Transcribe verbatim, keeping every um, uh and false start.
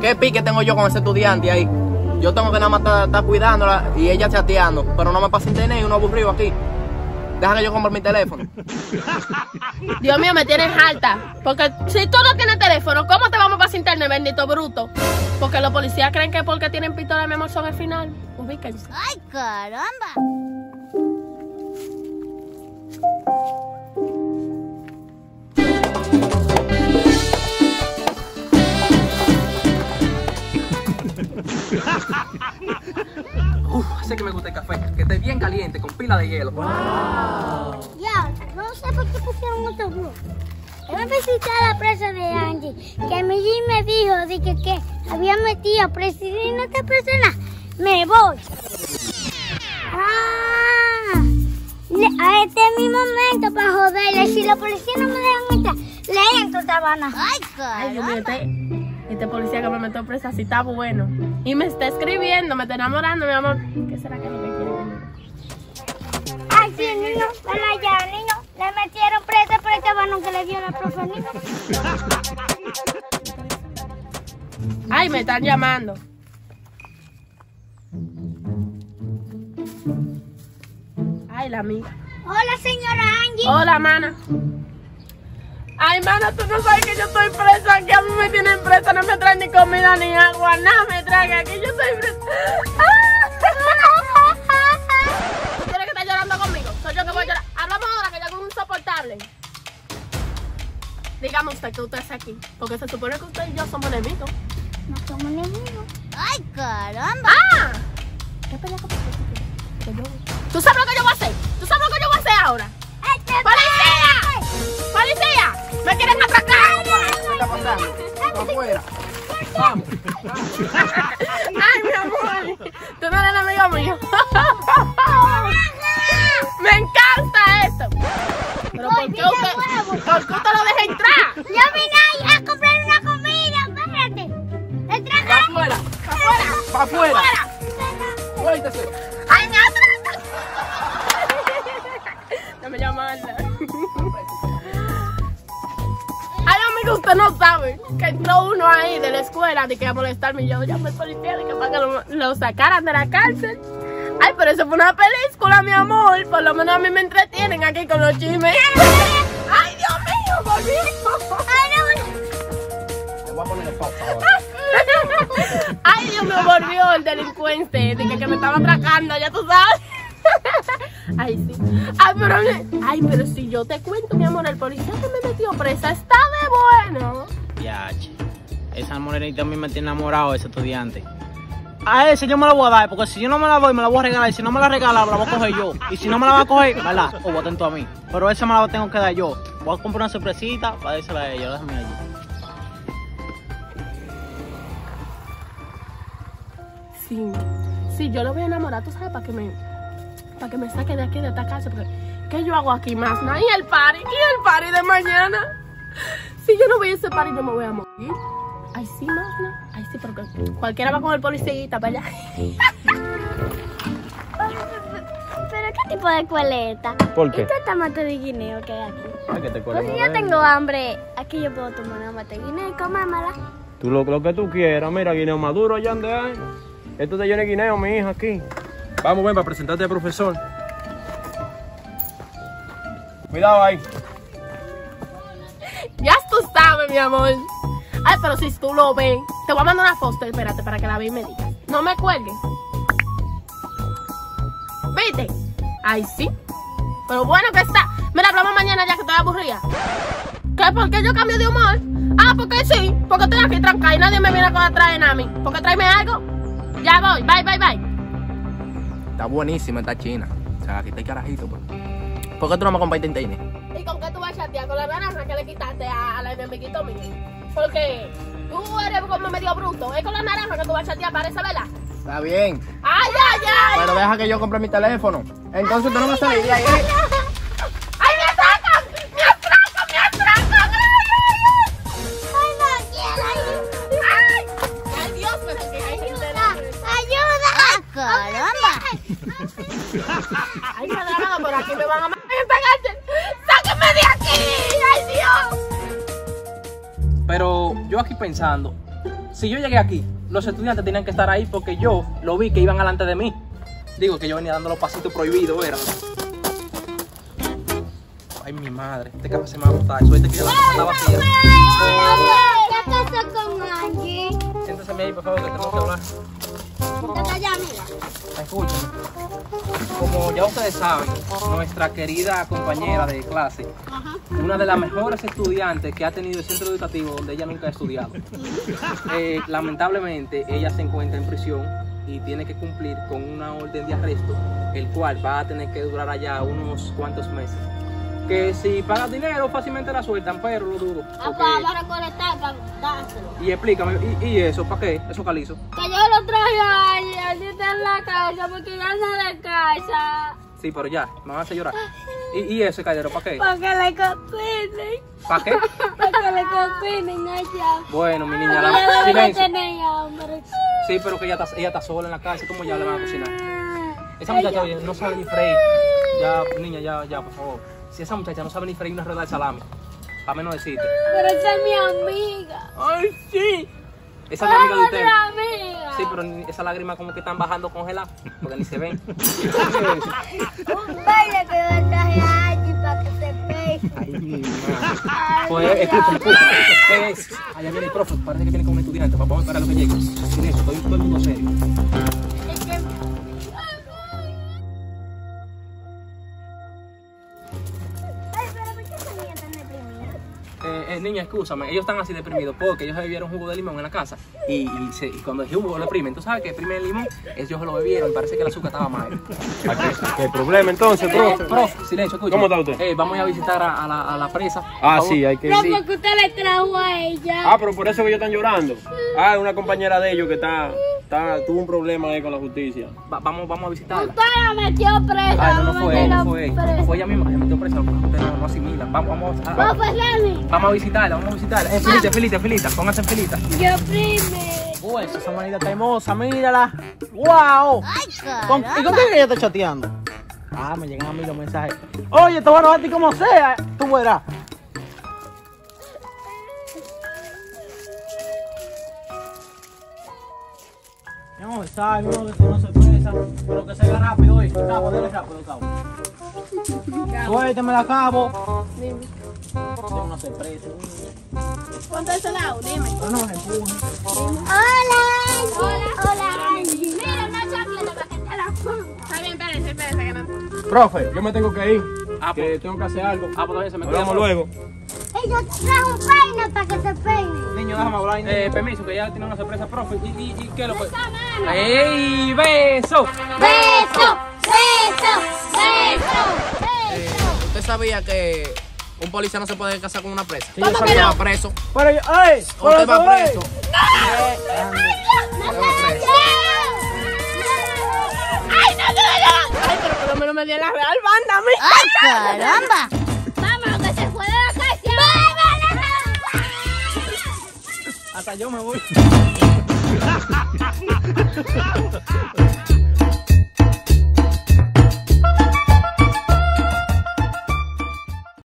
¿Qué pique tengo yo con ese estudiante ahí? Yo tengo que nada más estar, estar cuidándola y ella chateando, pero no me pasa internet y uno aburrido aquí. Deja que yo compre mi teléfono. Dios mío, me tienes harta. Porque si tú no tienes teléfono, ¿cómo te vamos a pasar internet, bendito bruto? Porque los policías creen que porque tienen pistola, mi amor, son el final. Ubíquense. ¡Ay, caramba! Uf, sé que me gusta el café, que esté bien caliente, con pila de hielo. Wow. Ya, no sé por qué pusieron mucho blue. Yo me visité a la presa de Angie, que mi Jim me dijo de que, que había metido presa y no te presiona, me voy. Ah, a este es mi momento para joderle, si la policía no me dejan entrar, le entro tabana. Ay, caramba. Este policía que me metió presa, así está bueno. Y me está escribiendo, me está enamorando, mi amor. ¿Qué será que no me quiere conmigo? Ay, sí, niño, ven allá, niño. Le metieron presa por este balón que le dio la profe, niño. Ay, me están llamando. Ay, la amiga. Hola, señora Angie. Hola, mana. Ay, mana, tú no sabes que yo estoy presa, que a mí me tienen presa, no me traen ni comida ni agua, nada me traen aquí, yo estoy presa. ¿Tú crees que estás llorando conmigo? Soy yo que voy a llorar. Hablamos ahora, que yo soy insoportable. Dígame usted que usted está aquí, porque se supone que usted y yo somos enemigos. No somos enemigos. ¡Ay, caramba! ¡Ah! ¿Qué pelea que pasó? Yo... ¿Tú sabes lo que yo voy a hacer? ¿Tú sabes lo que yo voy a hacer ahora? Este ¡Policía! ¡Policía! ¡Me quieren atracar! ¿Qué está pasando? ¡Afuera! ¡Vamos! ¡Ay, mi amor! ¡Tú no eres amigo mío! ¡Me encanta esto! ¿Pero por qué usted, por qué usted lo deja entrar? Yo vine a comprar una comida. ¡Espérate! ¡Entra acá! ¡Afuera! ¡Afuera! ¡Afuera! ¡Suéltese! ¡Ay, me atracan! ¡Dame llamarla! Usted no sabe que entró uno ahí de la escuela de que a molestarme y yo llamé al policía de que para que lo, lo sacaran de la cárcel. Ay, pero eso fue una película, mi amor. Por lo menos a mí me entretienen aquí con los chismes. Ay, Dios mío, bonito. Ay, no. Te voy a poner el pop, por favor. Ay, Dios me volvió el delincuente de que, que me estaba atracando, ya tú sabes. Ay, sí. Ay, pero, ay, pero si yo te cuento, mi amor, el policía que me metió presa está de bueno. Ya, che. Esa morenita a mí me tiene enamorado, ese estudiante. A ese yo me la voy a dar, porque si yo no me la doy, me la voy a regalar. Y si no me la regala, me la voy a coger yo. Y si no me la va a coger, ¿verdad? O voten tú a mí. Pero esa me la tengo que dar yo. Voy a comprar una sorpresita para dársela a ella. Déjame allí. Sí. Sí, yo lo voy a enamorar, tú sabes, para que me... para que me saque de aquí, de esta casa, porque ¿qué yo hago aquí más? ¿No? Y el party, y el party de mañana. Si yo no voy a ese party, yo me voy a morir. Ay, sí, más, ¿no? Ay, sí, porque cualquiera va con el policía para allá. ¿Pero qué tipo de escuela es esta? ¿Por qué? Esto es mate de guineo que hay aquí. Ay, que te pues si yo tengo hambre, aquí yo puedo tomar una mate de guineo y comérmela. Tú lo, lo que tú quieras, mira, guineo maduro allá donde hay. Esto te llena de guineo, mi hija, aquí. Vamos, ven, para presentarte al profesor. Cuidado ahí. Ya tú sabes, mi amor. Ay, pero si tú lo ves. Te voy a mandar una foto, espérate, para que la veas y me digas. No me cuelgues. ¿Viste? Ay, sí. Pero bueno que está. Mira, hablamos mañana ya que estoy aburrida. ¿Qué? ¿Por qué yo cambio de humor? Ah, porque sí. Porque estoy aquí trancada y nadie me viene con atrás a mí. ¿Por qué tráeme algo? Ya voy. Bye, bye, bye. Está buenísima esta china. O sea, aquí está el carajito, pues. ¿Por qué tú no me compartes internet? ¿Y con qué tú vas a chatear? Con la naranja que le quitaste a, a la enemiguito mío. Porque tú eres como medio bruto. Es con la naranja que tú vas a chatear, parece, ¿verdad? Está bien. ¡Ay, ay, ay! Pero deja que yo compre mi teléfono. Entonces tú no me sales de ahí. ¡Ay, me atracan! ¡Me atracan! ¡Me atracan! ¡Ay, ay, ay! ¡Ay, no quiero! ¡Ay! ¡Ay, Dios! Pero que hay gente. ¡Ayuda! ¡Ayuda! Ay, me atracan, por aquí me van a matar. ¡Sáquenme de aquí! ¡Ay, Dios! Pero yo aquí pensando, Si yo llegué aquí, los estudiantes tenían que estar ahí porque yo lo vi que iban alante de mí. Digo que yo venía dando los pasitos prohibidos, era. Ay, mi madre, este café se me va a botar. Suerte que yo la casa vacía. ¿Qué pasó con alguien? Siéntese ahí, por favor, que tengo que hablar. Siéntate allá, mira. Escúchame. Como ya ustedes saben, nuestra querida compañera de clase, ajá, una de las mejores estudiantes que ha tenido el centro educativo donde ella nunca ha estudiado. eh, lamentablemente, ella se encuentra en prisión y tiene que cumplir con una orden de arresto, el cual va a tener que durar allá unos cuantos meses. Que si pagas dinero fácilmente la sueltan, pero lo dudo. Ah, para lo recolectar, para dárselo. Y explícame, ¿y, y eso para qué? ¿Eso calizo? Que yo lo traje ahí, así está en la casa, porque ya no de casa. Sí, pero ya, me van a hacer llorar. ¿Y, y eso, Callero, para qué? Para que le cocinen. ¿Para qué? Para que le cocinen allá. Bueno, mi niña, la ya silencio. Tener, sí, pero que ella está, ella está sola en la casa, ¿cómo ya le van a cocinar? Esa muchacha ella no sabe ni freír. Ya, niña, ya, ya, por favor. Si esa muchacha no sabe ni freír una rueda de salami, a menos decirte. Pero esa es mi amiga. Ay, sí. Esa es mi amiga de usted. Amiga. Sí, pero esas lágrimas como que están bajando congeladas, porque ni se ven. Un baile que yo le traje a Angie para que se pegue. Ay, mi madre. Pues, escúchame, escúchame. Es, allá viene el profe, parece que viene con un estudiante. Vamos a esperar a lo que llegue. Sin eso, estoy todo el mundo serio. Niña, escúchame, ellos están así deprimidos porque ellos bebieron jugo de limón en la casa y, y, se, y cuando el jugo lo deprimen, ¿tú sabes que deprimen el limón? Ellos lo bebieron y parece que el azúcar estaba mal. ¿Qué problema entonces, profe? Eh, profe, silencio, escucha. ¿Cómo está usted? Eh, vamos a visitar a, a, la, a la presa. Ah, sí, hay que ir. Profe, que usted le trajo a ella. Ah, pero por eso que ellos están llorando. Ah, es una compañera de ellos que está... Está, tuvo un problema ahí con la justicia. Va, vamos, vamos a visitarla. Usted la metió presa. Ay, no, no fue él, no fue él. No fue ella misma, la metió presa. No, no asimila. Vamos, vamos a, a, a, vamos a visitarla, vamos a visitarla. Eh, filita, filita, filita, pónganse en filita. Yo prime. Uy, esa manita está hermosa, mírala. ¡Wow! Ay, ¿Con, ¿Y con qué ella está chateando? Ah, me llegan a mí los mensajes. Oye, te voy a robar a ti como sea. Tú verás. No, está, no, que no se presa, pero que se vea rápido hoy. Cabo, dale rápido, cabo. Suéltame la cabo. Dime. Tengo una sorpresa. Ponte ese lado, dime. No, no, empuje. Hola, hola, hola. Mira, una chaqueta para que te la ponga. Está bien, espérense, espérense que no. Profe, yo me tengo que ir. Ah, que pues, tengo que hacer algo. Ah, pues todavía se me queda. Nos vemos luego. Ellos trajo un peine para que se peine. Niño, déjame hablar. Eh, permiso, que ya tiene una sorpresa, profe. ¿Y, y, y qué lo puede? ¡Ey! ¡Beso! ¡Beso! ¡Beso! ¡Beso! Eh, ¿Usted sabía que un policía no se puede casar con una presa? Sí, ¿Cómo que no? Va preso. Pero yo, ¡ay! Pero usted va preso. ¡No! ¡Ay, no! ¡Ay, no! ¡Ay, pero por lo menos me dio la real banda a mí! ¡Ay, caramba! ¡Vamos, que se fue de la casa! ¡Vámonos! Hasta yo me voy. Ha ha ha ha!